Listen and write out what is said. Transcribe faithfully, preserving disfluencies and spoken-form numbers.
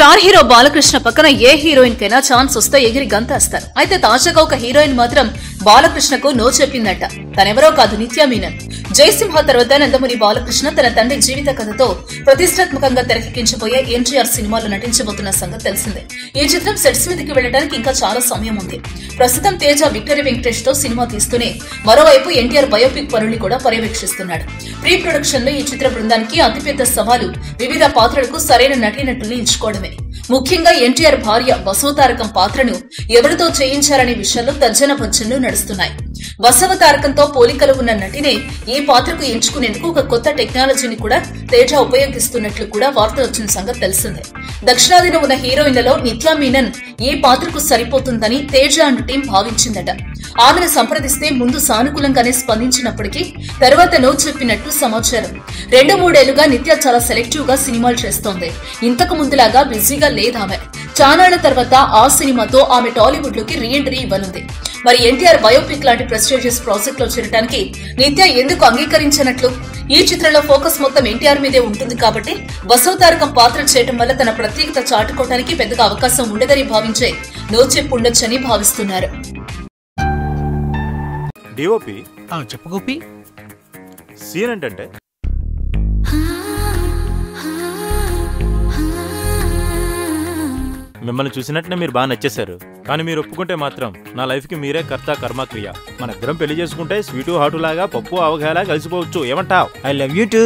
Star hero Balakrishna పక్కన ఏ heroine కైనా chance వస్తే ఎగిరి గంతేస్తారు. అయితే తాజాగా ఒక హీరోయిన్ మాత్రం బాలకృష్ణకు నో చెప్పిందట. తనెవరో కాదు, నిత్య మీనన్. జయసింహ తర్వాత నందమూరి బాలకృష్ణ తన తండ్రి జీవిత కథతో ప్రతిష్టాత్మకంగా తెరకెక్కించబోయే ఎన్టీఆర్ సినిమాలో నటించబోతున్న సంగతి తెలిసిందే. ఈ చిత్రం సెట్స్ మీదకి వెళ్లడానికి ఇంకా చాలా సమయం ఉంది. ప్రస్తుతం తేజ విక్టరీ వెంకటేష్ తో సినిమా తీస్తూనే మరోవైపు ఎన్టీఆర్ బయోపిక్ పనుల్ని కూడా పర్యవేక్షిస్తున్నాడు. ప్రీ ప్రొడక్షన్ లో ఈ చిత్ర బృందానికి అతిపెద్ద సవాలు వివిధ పాత్రలకు సరైన నటీనటుల్ని ఎంచుకోవడమే. ముఖ్యంగా ఎన్టీఆర్ భార్య వసవతారకం పాత్రను ఎవరితో చేయించారనే విషయంలో తర్జన భర్జనలు నడుస్తున్నాయి. వసవతారకంతో పోలికలు ఉన్న నటినే ఈ పాత్రకు ఎంచుకునేందుకు ఒక కొత్త టెక్నాలజీని కూడా తేజ ఉపయోగిస్తున్నట్లు కూడా వార్తలు వచ్చిన సంగతి తెలిసిందే. దక్షిణాదిన ఉన్న హీరోయిన్లలో నిత్యా మీనన్ ఈ పాత్రకు సరిపోతుందని తేజ అండ్ టీం భావించిందట. ఆమెను సంప్రదిస్తే ముందు సానుకూలంగానే స్పందించినప్పటికీ తర్వాత నో చెప్పినట్లు సమాచారం. రెండు మూడేళ్లుగా నిత్య చాలా సెలెక్టివ్ గా సినిమాలు చేస్తోంది. ఇంతకు ముందులాగా బిజీగా లేదామె. చానాళ్ల తర్వాత ఆ సినిమాతో ఆమె టాలీవుడ్ లోకి రీ ఎంట్రీ ఇవ్వనుంది. మరి ఎన్టీఆర్ బయోపిక్ లాంటి ప్రెస్టీజియస్ ప్రాజెక్ట్ లో చేరడానికి నిత్య ఎందుకు అంగీకరించినట్లు? ఈ చిత్రంలో ఫోకస్ మొత్తం ఎన్టీఆర్ మీదే ఉంటుంది కాబట్టి వసవతారకం పాత్ర చేయడం వల్ల తన ప్రత్యేకత చాటుకోవడానికి పెద్దగా అవకాశం ఉండదని భావించే నో చెప్పు ఉండొచ్చని భావిస్తున్నారు. మిమ్మల్ని చూసినట్టే మీరు బాగా నచ్చేశారు. కానీ మీరు ఒప్పుకుంటే మాత్రం నా లైఫ్ కి మీరే కర్త కర్మక్రియ. మన ఇద్దరం పెళ్లి చేసుకుంటే స్వీటు హాటు లాగా పప్పు అవగాహలా కలిసిపోవచ్చు. ఏమంటావ్? I love you two.